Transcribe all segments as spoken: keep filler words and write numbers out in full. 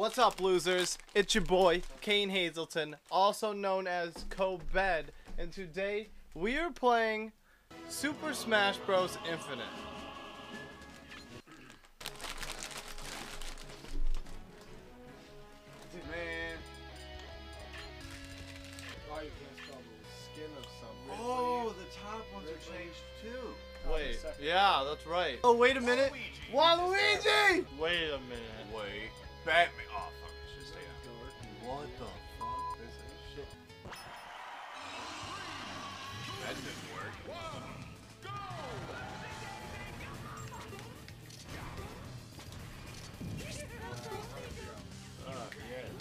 What's up, losers? It's your boy, Kain Hazelton, also known as Co-Bed, and today we are playing Super Smash Bros. Infinite. Dude, man. Oh, you messed up the skin of something. Oh, the top ones are changed too. Wait, yeah, that's right. Oh, wait a minute. Waluigi! Wait a minute. Wait. Batman. Oh, fuck. I should stay out. What the fuck? This ain't shit. That didn't work. Whoa. Go! Oh, yeah.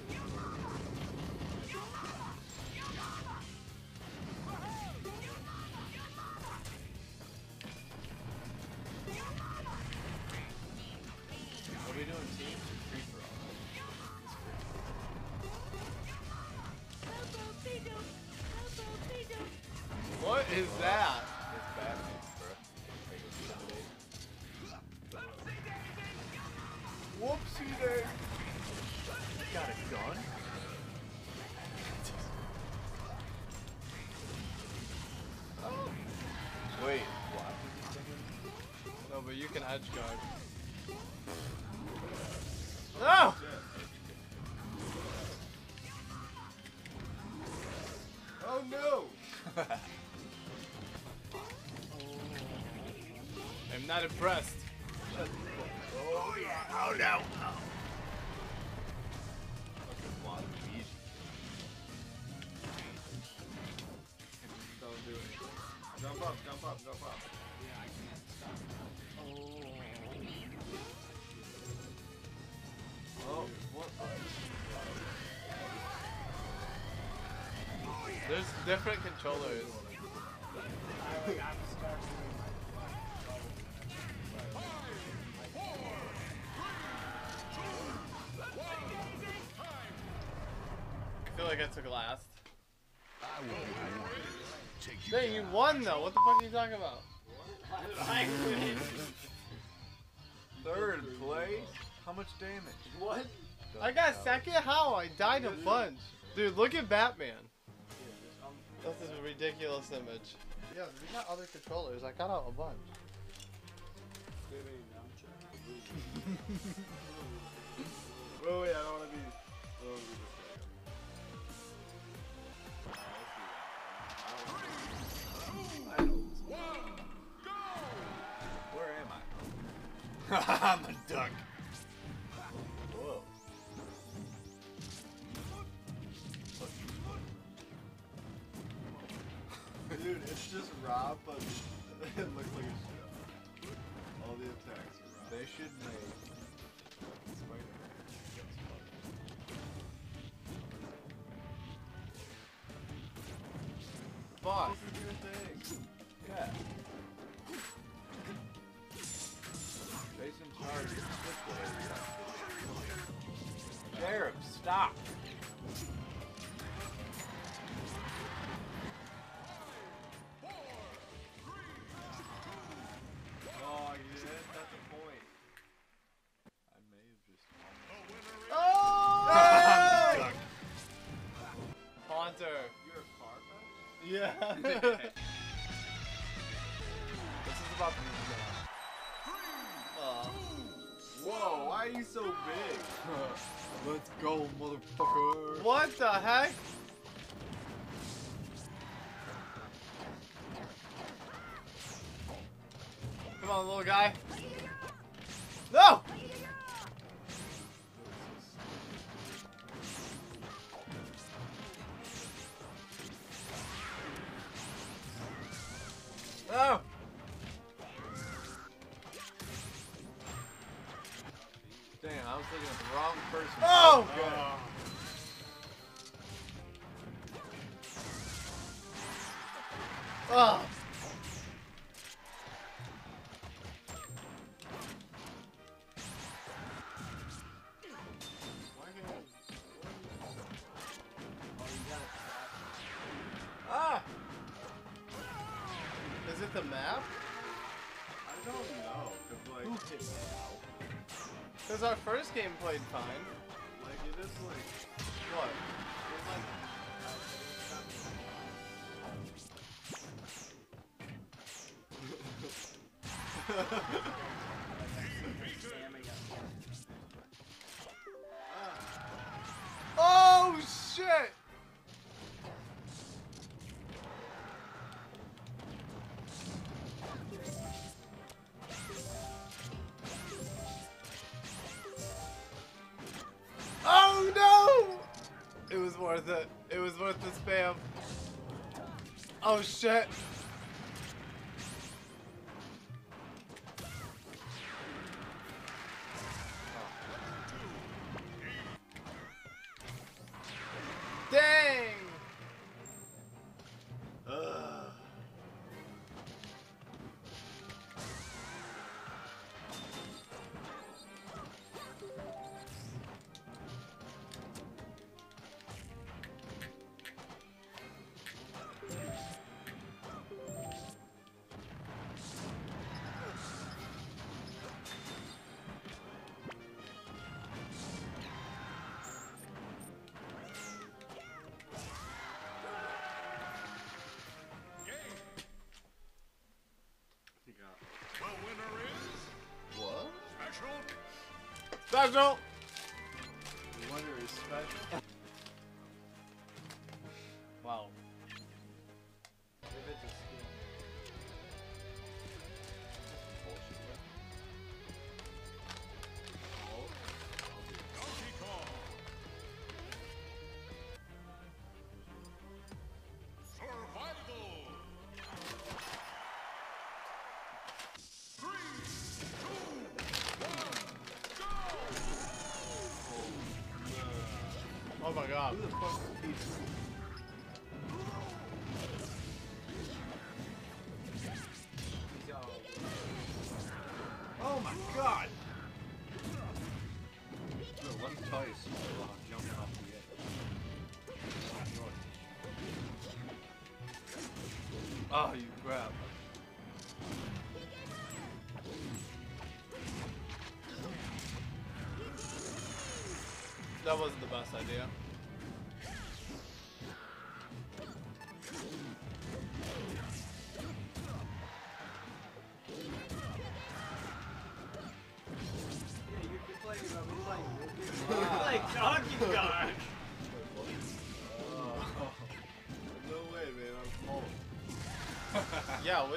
What are we doing, team? What is that? It's Batman, bro. Whoopsie day. Got a gun? Oh. Wait, what? No, but you can edge guard. No! Oh no! I'm not impressed. Oh yeah! Oh no! Oh. Don't do it. Jump up! Jump up! Jump up! Yeah, I can't stop. Oh. Oh, what? There's different controllers. I feel like I took last. Hey, you won though. What the fuck are you talking about? Third place? How much damage? What? I got second? How? I died a bunch. Dude, look at Batman. This is a ridiculous image. Yeah, we got other controllers. I got out a bunch. Wait, wait, I don't want to be... Where am I? I'm a duck. Whoa. Dude, it's just Rob, but it looks like a show. All the attacks are Rob. They should make Spider-Man. Boss. Yeah. Jason's hard to switch there. Cherub, stop. Yeah. This is about to be uh, whoa, why are you so big? Let's go, motherfucker. What the heck? Come on, little guy. No! Oh! Damn, I was looking at the wrong person. Oh! Oh. Good. Oh! Is it the map? I don't know. Because like, our first game played fine. Like, it is like, what? It's like, oh shit! Worth it. It was worth the spam. Oh shit. Dang. Ugh. Special! The winner is special. Wow. If it's a skin. Oh my god. Who the fuck is he? Oh my god! The left twice jumping off the edge. Oh, you grab. That wasn't the best idea. Yeah, you're complaining about me like, wow. You're like Donkey Kong. Oh. No way, man, I'm cold. Yeah, what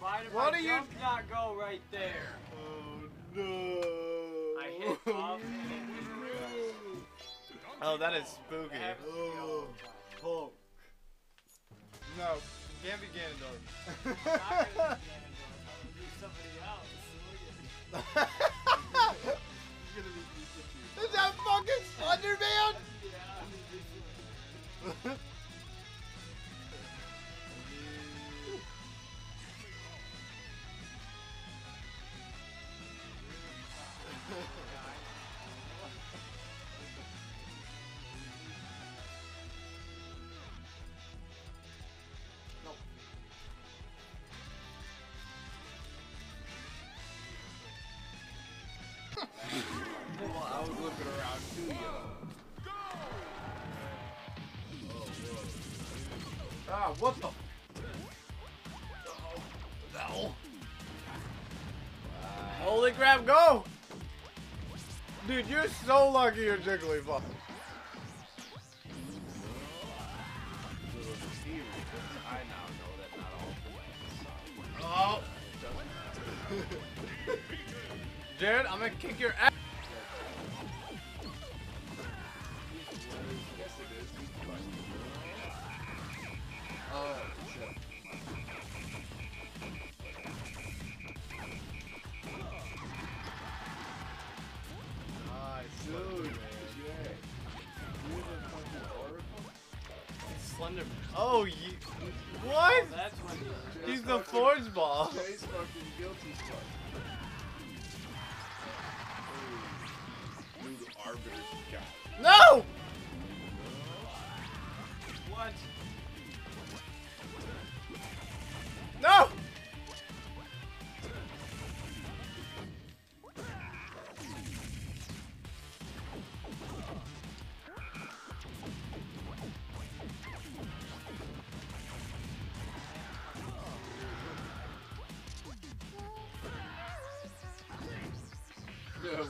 Why did what my jump you... not go right there? Oh no! I hit off and it didn't go. Oh, that is spooky. Oh, Hulk. No, you can't be Ganondorf. I'm not gonna be Ganondorf. I'm gonna be somebody else. Look at it. You're gonna be Pikachu. Is that fucking Slender Man? Yeah. Well, I was looking around too, yo. Go! Oh, whoa. Ah, what the? Uh-oh. No. Wow. Holy crap, go! Dude, you're so lucky you're Jigglypuff. I now know that not all the way. Oh! Jared, I'm gonna kick your ass. Oh, shit. Slender. Oh, you... What? Oh, that's when he, he's the Forge Ball. Jay's fucking guilty fuck. Ooh, arbiter guy. No! What? No! No,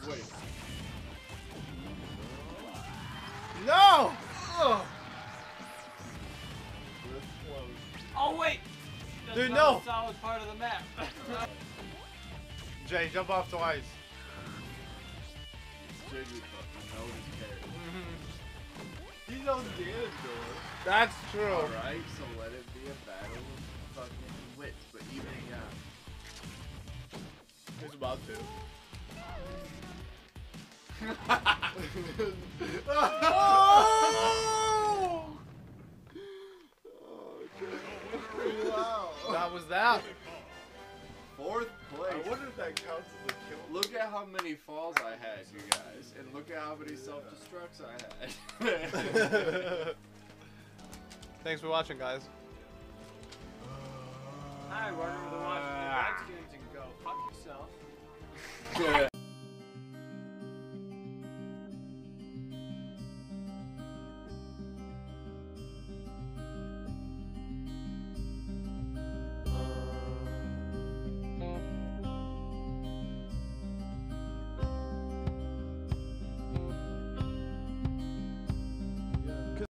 wait. No! Ugh. Oh, wait! That's Dude, not no! a solid part of the map. Jay, jump off twice. Jay, you fucking know his character. He's on the other door. That's true. Alright, so let it be a battle of fucking wits, but even yeah. He's about to. Oh! Wow. That was that. Fourth place. I wonder if that counts as a kill. Look at how many falls I had, you guys, and look at how many self-destructs I had. Thanks for watching, guys. Hi, we're over to watch the Redskins and go fuck yourself.